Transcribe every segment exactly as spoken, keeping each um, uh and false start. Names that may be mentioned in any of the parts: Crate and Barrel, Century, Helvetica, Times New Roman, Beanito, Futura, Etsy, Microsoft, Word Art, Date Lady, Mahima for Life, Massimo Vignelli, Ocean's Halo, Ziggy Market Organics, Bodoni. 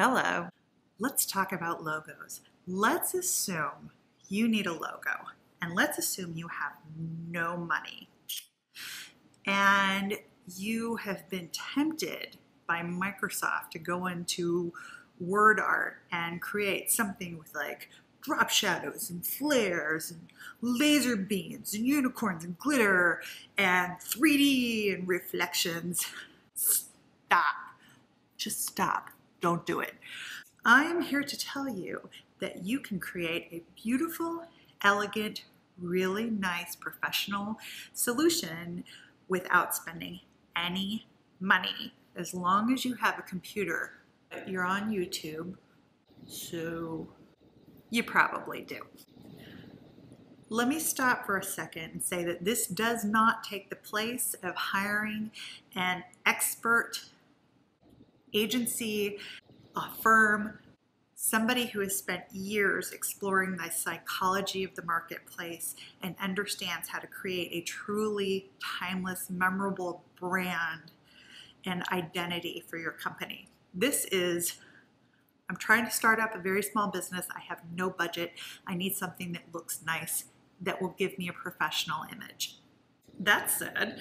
Hello. Let's talk about logos. Let's assume you need a logo, and let's assume you have no money and you have been tempted by Microsoft to go into Word Art and create something with like drop shadows and flares and laser beams and unicorns and glitter and three D and reflections. Stop. Just stop. Don't do it. I am here to tell you that you can create a beautiful, elegant, really nice professional solution without spending any money. As long as you have a computer, you're on YouTube, so you probably do. Let me stop for a second and say that this does not take the place of hiring an expert agency, a firm, somebody who has spent years exploring the psychology of the marketplace and understands how to create a truly timeless, memorable brand and identity for your company. This is, I'm trying to start up a very small business. I have no budget. I need something that looks nice, that will give me a professional image. That said,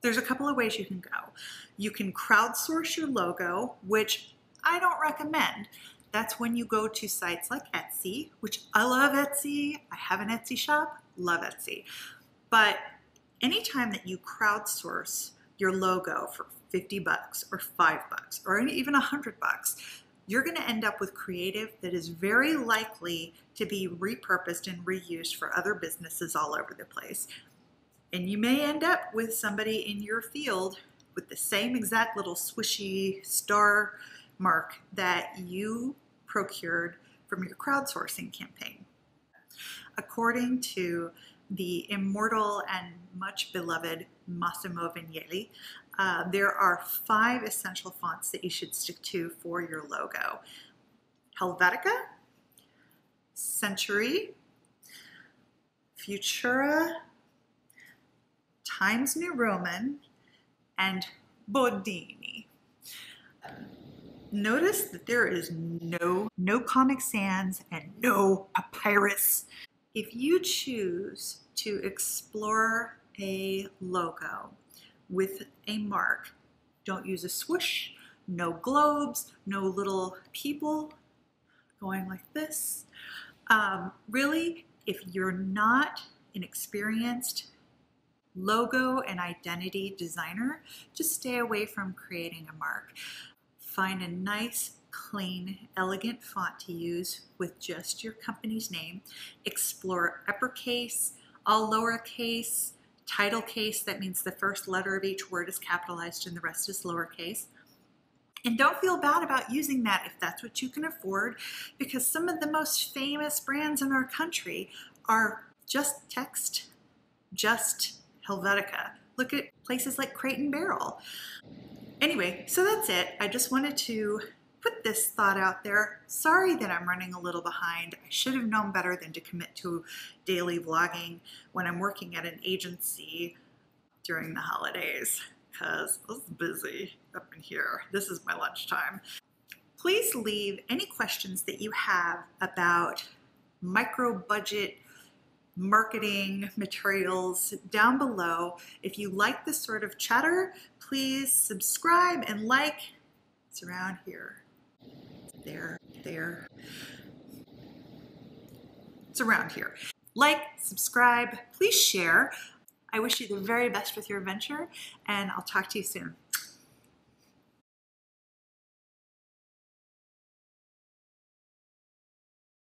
there's a couple of ways you can go. You can crowdsource your logo, which I don't recommend. That's when you go to sites like Etsy, which I love Etsy. I have an Etsy shop, love Etsy. But anytime that you crowdsource your logo for fifty bucks or five bucks or even a hundred bucks, you're gonna end up with creative that is very likely to be repurposed and reused for other businesses all over the place. And you may end up with somebody in your field with the same exact little swishy star mark that you procured from your crowdsourcing campaign. According to the immortal and much beloved Massimo Vignelli, uh, there are five essential fonts that you should stick to for your logo. Helvetica, Century, Futura, Times New Roman, and Bodoni. Notice that there is no, no Comic Sans and no papyrus. If you choose to explore a logo with a mark, don't use a swoosh, no globes, no little people going like this. Um, really, if you're not an experienced logo and identity designer, just stay away from creating a mark. Find a nice, clean, elegant font to use with just your company's name. Explore uppercase, all lowercase, title case, that means the first letter of each word is capitalized and the rest is lowercase. And don't feel bad about using that if that's what you can afford, because some of the most famous brands in our country are just text, just Helvetica. Look at places like Crate and Barrel. Anyway, so that's it. I just wanted to put this thought out there. Sorry that I'm running a little behind. I should have known better than to commit to daily vlogging when I'm working at an agency during the holidays, because it's busy up in here. This is my lunchtime. Please leave any questions that you have about micro-budget marketing materials down below. If you like this sort of chatter, please subscribe and like. It's around here. There, there. It's around here. Like, subscribe, please share. I wish you the very best with your venture, and I'll talk to you soon.